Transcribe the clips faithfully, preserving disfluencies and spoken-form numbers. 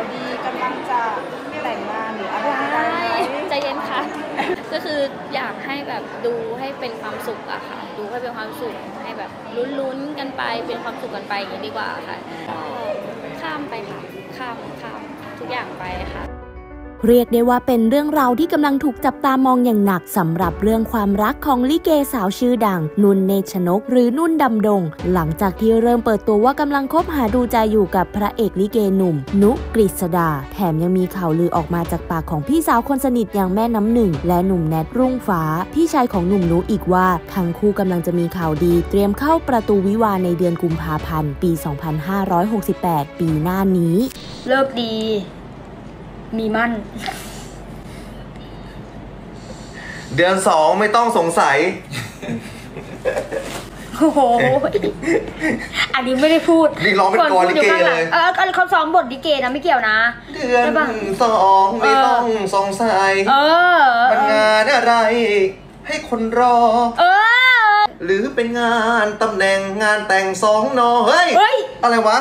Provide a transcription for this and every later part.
าวดีกำลังจะแต่งงานหรืออะไรใจเย็นค่ะก็คืออยากให้แบบดูให้เป็นความสุขอะค่ะดูให้เป็นความสุขให้แบบลุ้นๆกันไปเป็นความสุขกันไปอย่างนี้ดีกว่าค่ะข้ามไปค่ะข้ามข้ามทุกอย่างไปค่ะเรียกได้ว่าเป็นเรื่องราวที่กำลังถูกจับตามองอย่างหนักสำหรับเรื่องความรักของลิเกสาวชื่อดังนุ่นเนตรชนกหรือนุ่นดำดงหลังจากที่เริ่มเปิดตัวว่ากำลังคบหาดูใจอยู่กับพระเอกลิเกหนุ่มนุกฤษดาแถมยังมีข่าวลือออกมาจากปากของพี่สาวคนสนิทอย่างแม่น้ำหนึ่งและหนุ่มแนทรุ่งฟ้าพี่ชายของหนุ่มนุอีกว่าทั้งคู่กำลังจะมีข่าวดีเตรียมเข้าประตูวิวาห์ในเดือนกุมภาพันธ์ปีสองพันห้าร้อยหกสิบแปดปีหน้านี้เลิกดีมีมั่นเดือนสองไม่ต้องสงสัยโอ้โหอันนี้ไม่ได้พูดนี่ร้องเป็นกรลิเกเลยเออเขาซ้อมบทลิเกนะไม่เกี่ยวนะเดือนสองไม่ต้องสงสัยเออมันงานอะไรให้คนรอเออหรือเป็นงานตำแหน่งงานแต่งสองนอเฮ้ยอะไรวะ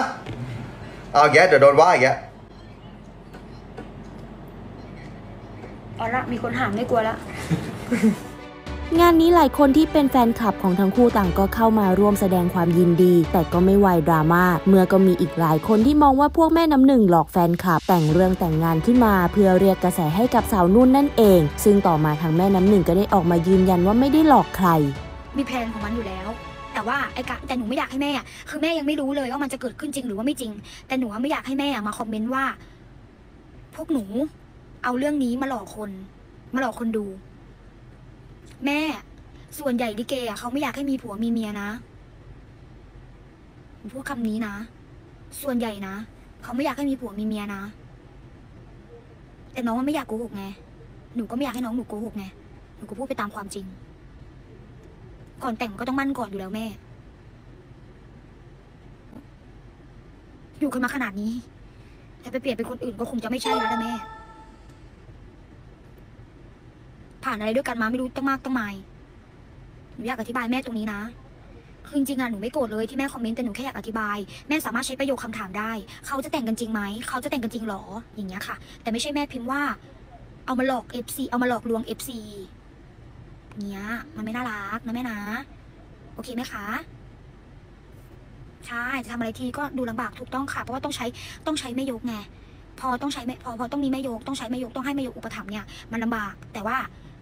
เอาแกเดี๋ยวโดนว่าแกอ๋อละมีคนหามไม่กลัวละงานนี้หลายคนที่เป็นแฟนคลับของทั้งคู่ต่างก็เข้ามาร่วมแสดงความยินดีแต่ก็ไม่ไวดราม่าเมื่อก็มีอีกหลายคนที่มองว่าพวกแม่น้ำหนึ่งหลอกแฟนคลับแต่งเรื่องแต่งงานขึ้นมาเพื่อเรียกกระแสให้กับสาวนุ่นนั่นเองซึ่งต่อมาทางแม่น้ำหนึ่งก็ได้ออกมายืนยันว่าไม่ได้หลอกใครมีแผนของมันอยู่แล้วแต่ว่าไอ้กะแต่หนูไม่อยากให้แม่คือแม่ยังไม่รู้เลยว่ามันจะเกิดขึ้นจริงหรือว่าไม่จริงแต่หนูไม่อยากให้แม่มาคอมเมนต์ว่าพวกหนูเอาเรื่องนี้มาหลอกคนมาหลอกคนดูแม่ส่วนใหญ่ลิเกอ่ะเขาไม่อยากให้มีผัวมีเมียนะพูดคำนี้นะส่วนใหญ่นะเขาไม่อยากให้มีผัวมีเมียนะแต่น้องมันไม่อยากโกหกไงหนูก็ไม่อยากให้น้องหนูโกหกไงหนูก็พูดไปตามความจริงก่อนแต่งก็ต้องมั่นก่อนอยู่แล้วแม่อยู่กันมาขนาดนี้แต่ไปเปลี่ยนเป็นคนอื่นก็คงจะไม่ใช่แล้วนะแม่ผ่านอะไรด้วยกันมาไม่รู้ตั้งมากตั้งหลายหนูอยากอธิบายแม่ตรงนี้นะคือจริงๆอะหนูไม่โกรธเลยที่แม่คอมเมนต์แต่หนูแค่อยากอธิบายแม่สามารถใช้ประโยคคำถามได้เขาจะแต่งกันจริงไหมเขาจะแต่งกันจริงหรออย่างเงี้ยค่ะแต่ไม่ใช่แม่พิมพ์ว่าเอามาหลอก เอฟ ซี เอามาหลอกลวง เอฟ ซี เงี้ยมันไม่น่ารักนะแม่นะโอเคไหมคะใช่จะทำอะไรทีก็ดูลำบากถูกต้องค่ะเพราะว่าต้องใช้ต้องใช้แม่ยกไงพอต้องใช้แม่พอพอต้องมีแม่ยกต้องใช้แม่ยกต้องให้แม่ยกอุปถัมภ์เนี่ยมันลำบากแต่ว่า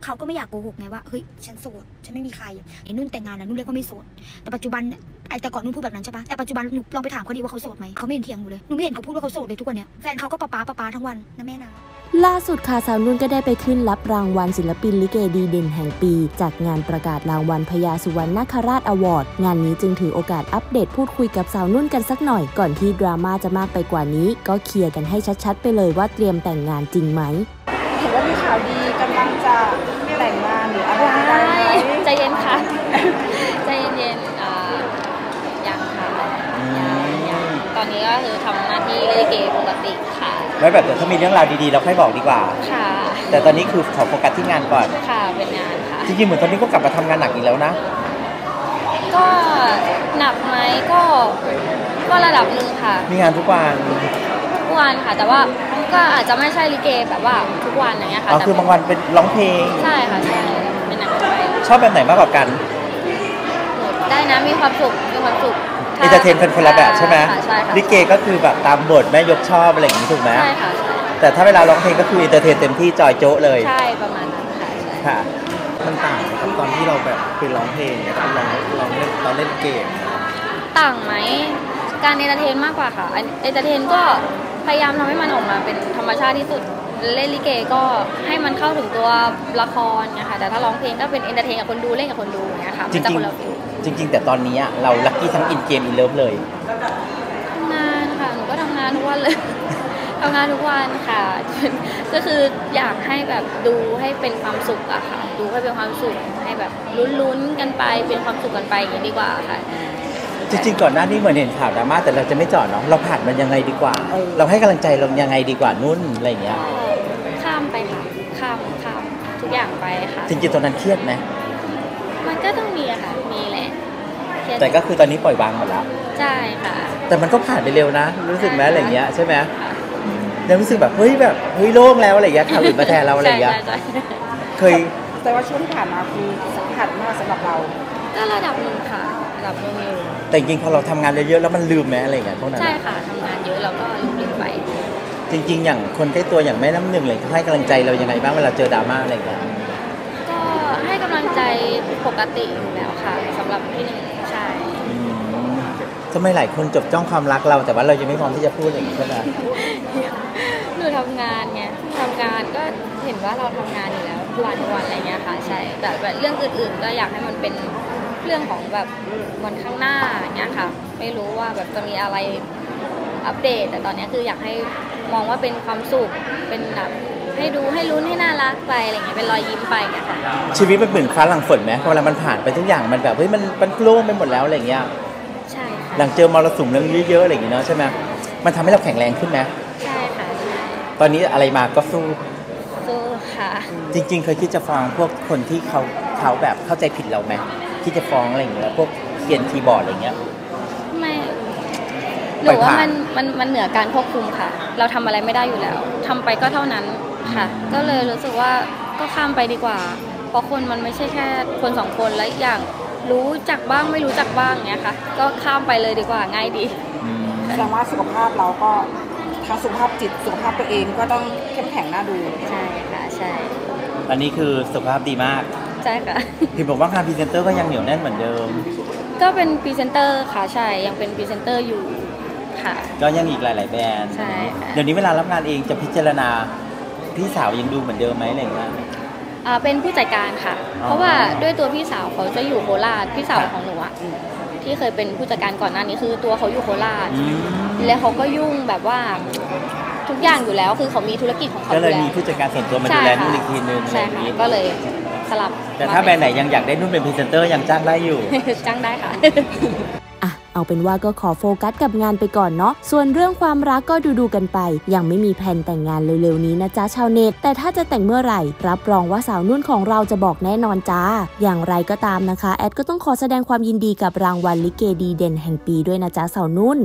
เขาก็ไม่อยากโกหกไงว่าเฮ้ยฉันโสดฉันไม่มีใครไอ้นุ่นแต่งงานนะนุ่นเรียกว่าไม่โสดแต่ปัจจุบันไอ้แต่ก่อนนุ่นพูดแบบนั้นใช่ปะแต่ปัจจุบันหนูลองไปถามเขาดีว่าเขาโสดไหมเขาไม่เห็นเถียงหนูเลยหนูไม่เห็นเขาพูดว่าเขาโสดเลยทุกวันเนี้ยแฟนเขาก็ปะป๊าปะป๊าทั้งวันนะแม่นะล่าสุดค่ะสาวนุ่นก็ได้ไปขึ้นรับรางวัลศิลปินลิเกดีเด่นแห่งปีจากงานประกาศรางวัลพญาสุวรรณคราชอวอร์ดงานนี้จึงถือโอกาสอัปเดตพูดคุยกับสาวนุ่นกันสักหน่อยก่อนที่ดราม่าจะมากไปกว่านี้ก็เคลียร์กันให้ชัดๆไปเลยว่าเตรียมแต่งงานจริงไหมเห็นว่ามีข่าวดีกำลังจะแต่งงานหรืออะไรใจเย็นค่ะใจเย็นๆอ่ายังค่ะยังตอนนี้ก็คือทำหน้าที่ลิเกปกติค่ะไม่แบบแต่ถ้ามีเรื่องราวดีๆเราค่อยบอกดีกว่าค่ะแต่ตอนนี้คือขอโฟกัสที่งานก่อนค่ะเป็นงานค่ะจริงๆเหมือนตอนนี้ก็กลับมาทำงานหนักอีกแล้วนะก็หนักไหมก็ก็ระดับหนึ่งค่ะมีงานทุกวันทุกวันค่ะแต่ว่าก็อาจจะไม่ใช่ลิเกแบบว่าทุกวันอย่างเงี้ยค่ะคือบางวันเป็นร้องเพลงใช่ค่ะใช่เป็นหนังไปชอบแบบไหนมากกว่ากันได้นะมีความสุขมีความสุขเอนเตอร์เทนเป็นคนละแบบใช่ไหมลิเกก็คือแบบตามบทแม่ยกชอบอะไรอย่างนี้ถูกไหมใช่ค่ะแต่ถ้าเวลาร้องเพลงก็คือเอนเตอร์เทนเต็มที่จอยโจ้เลยใช่ประมาณนั้นค่ะค่ะมันต่างกับตอนที่เราแบบเป็นร้องเพลงเนี่ยตอนเราเราเล่นเราเล่นเกมต่างไหมการเอนเตอร์เทนมากกว่าค่ะเอนเตอร์เทนก็พยายามทำให้มันออกมาเป็นธรรมชาติที่สุดเล่นลิเกก็ให้มันเข้าถึงตัวละครนะคะแต่ถ้าร้องเพลงก็เป็นเอนเตอร์เทนกับคนดูเล่นกับคนดูอย่างเงี้ยค่ะจริงจริงจริงแต่ตอนนี้เราลัคกี้ทั้งอินเกมอินเลิฟเลยทำงานค่ะหนูก็ทำงานทุกวันเลยทำงานทุกวันค่ะก็คืออยากให้แบบดูให้เป็นความสุขอะค่ะดูให้เป็นความสุขให้แบบลุ้นๆกันไปเป็นความสุขกันไปอย่างนี้ดีกว่าค่ะจริงๆก่อนหน้านี้เหมือนเห็นข่าวดราม่าแต่เราจะไม่จอดเนาะเราผ่านมันยังไงดีกว่าเราให้กำลังใจเรายังไงดีกว่านุ่นอะไรอย่างเงี้ยข้ามไปค่ะข้ามข้ามทุกอย่างไปค่ะจริงๆตอนนั้นเครียดไหมมันก็ต้องมีอะค่ะมีแหละแต่ก็คือตอนนี้ปล่อยวางหมดแล้วใช่ค่ะแต่มันก็ผ่านไปเร็วนะรู้สึกไหมอะไรอย่างเงี้ยใช่ไหม เริ่มรู้สึกแบบเฮ้ยแบบเฮ้ยโล่งแล้วอะไรอย่างเงี้ยข่าวอื่นมาแทนเราอะไรอย่างเงี้ยเคยแต่ว่าช่วงที่ผ่านมาคือสำคัญมากสำหรับเราก็ระดับหนึ่งค่ะระดับหนึ่งเลยแต่จริงๆพอเราทำงานเยอะๆแล้วมันลืมไหมอะไรอย่างเงี้ยพวกนั้นใช่ค่ะทำงานเยอะเราก็ลืมไปจริงๆอย่างคนใกล้ตัวอย่างแม่น้ำหนึ่งเลยให้กำลังใจเรายังไงบ้างเวลาเจอดราม่าอะไรอย่างเงี้ยก็ให้กำลังใจปกติอยู่แล้วค่ะสำหรับพี่หนึ่งใช่ทำไมหลายคนจดจ้องความรักเราแต่ว่าเรายังไม่พร้อมที่จะพูดอย่างนี้ใช่ไหมหนูทำงานไงทำงานก็เห็นว่าเราทำงานอยู่แล้วทุกวันทุกวันอะไรเงี้ยค่ะใช่แต่แบบเรื่องอื่นๆก็อยากให้มันเป็นเรื่องของแบบวันข้างหน้าเนี้ยค่ะไม่รู้ว่าแบบจะมีอะไรอัปเดตแต่ตอนนี้คืออยากให้มองว่าเป็นความสุขเป็นแบบให้ดูให้ลุ้นให้น่ารักไปอะไรเงี้ยเป็นรอยยิ้มไปเงี้ยค่ะชีวิตมันเหมือนฟ้าหลังฝนไหมเวลามันผ่านไปทุกอย่างมันแบบเฮ้ยมันมันโล่งไปหมดแล้วอะไรเงี้ยใช่ค่ะหลังเจอมรสุมเรื่องเยอะๆอะไรอย่างเงี้ยเนาะใช่ไหมมันทำให้เราแข็งแรงขึ้นไหมใช่ค่ะตอนนี้อะไรมาก็สู้สู้ค่ะจริงๆเคยคิดจะฟ้องพวกคนที่เขาเขาแบบเข้าใจผิดเราไหมคิดจะฟ้องอะไรอย่างเงี้ยพวกเขียนคีย์บอร์ดอะไรเงี้ยไม่หนูว่ามันมันมันเหนือการควบคุมค่ะเราทำอะไรไม่ได้อยู่แล้วทำไปก็เท่านั้นค่ะก็เลยรู้สึกว่าก็ข้ามไปดีกว่าเพราะคนมันไม่ใช่แค่คนสองคนและอย่างรู้จักบ้างไม่รู้จักบ้างเนี้ยค่ะก็ข้ามไปเลยดีกว่าง่ายดีแสดงว่าสุขภาพเราก็ทั้งสุขภาพจิตสุขภาพตัวเองก็ต้องเข้มแข็งน่าดูใช่ค่ะใช่อันนี้คือสุขภาพดีมากใช่ค่ะพี่บอกว่างานพรีเซนเตอร์ก็ยังเหนียวแน่นเหมือนเดิมก็เป็นพรีเซนเตอร์ค่ะใช่ยังเป็นพรีเซนเตอร์อยู่ค่ะก็ยังอีกหลายๆแบรนด์ใช่เดี๋ยวนี้เวลารับงานเองจะพิจารณาพี่สาวยังดูเหมือนเดิมไหมอะไรอย่างเงี้ยเป็นผู้จัดการค่ะเพราะว่าด้วยตัวพี่สาวเขาจะอยู่โคราชพี่สาวของหนูอะที่เคยเป็นผู้จัดการก่อนหน้านี้คือตัวเขาอยู่โคราชแล้วเขาก็ยุ่งแบบว่าทุกอย่างอยู่แล้วคือเขามีธุรกิจของเขาแล้วก็เลยมีผู้จัดการส่วนตัวมาดูแลนู่นอีกทีนึงใช่ค่ะก็เลยสลับแต่ถ้าแบรนด์ไหนยังอยากได้นุ่นเป็นพรีเซนเตอร์ยังจ้างได้อยู่จ้างได้ค่ะอ่ะเอาเป็นว่าก็ขอโฟกัสกับงานไปก่อนเนาะส่วนเรื่องความรักก็ดูดูกันไปยังไม่มีแผนแต่งงานเร็วๆนี้นะจ๊ะชาวเน็ตแต่ถ้าจะแต่งเมื่อไหร่รับรองว่าสาวนุ่นของเราจะบอกแน่นอนจ้าอย่างไรก็ตามนะคะแอดก็ต้องขอแสดงความยินดีกับรางวัลลิเกดีเด่นแห่งปีด้วยนะจ๊ะสาวนุ่น